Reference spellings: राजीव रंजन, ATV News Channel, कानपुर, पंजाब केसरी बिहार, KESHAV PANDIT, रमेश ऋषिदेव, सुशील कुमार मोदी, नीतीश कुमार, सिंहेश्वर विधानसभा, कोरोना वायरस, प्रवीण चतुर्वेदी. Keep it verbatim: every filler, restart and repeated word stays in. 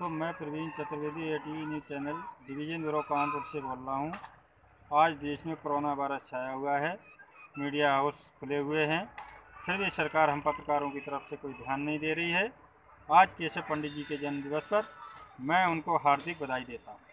तो मैं प्रवीण चतुर्वेदी ATV news channel division bureau कानपुर से बोल रहा हूँ। आज देश में कोरोना वायरस छाया हुआ है, मीडिया हाउस खुले हुए हैं, फिर भी सरकार हम पत्रकारों की तरफ से कोई ध्यान नहीं दे रही है। आज केशव पंडित जी के जन्मदिवस पर मैं उनको हार्दिक बधाई देता हूँ।